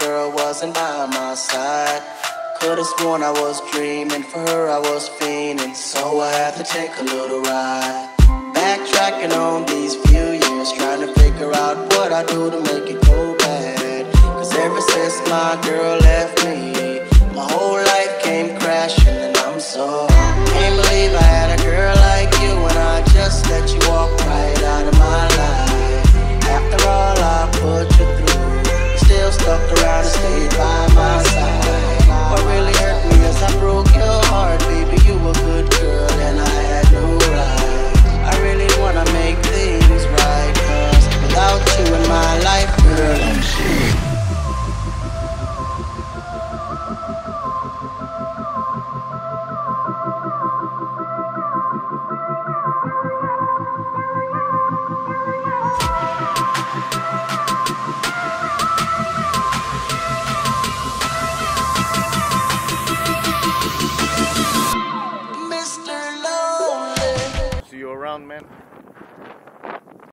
girl wasn't by my side. Could've sworn I was dreaming, for her I was fiending, so I had to take a little ride. Backtracking on these few years, trying to figure out what I do to make it go bad. Cause ever since my girl left me, my whole life came crashing, and I'm so can't believe I had a girl like you, and I just let you walk right out of my life. After all I put you through, you still stuck around and stayed by my side. What really hurt me is I broke your heart, baby. You were a good girl and I had no right. I really wanna make things right, cause without you in my life, girl, I'm shit. Mr. Lonely. See you around, man.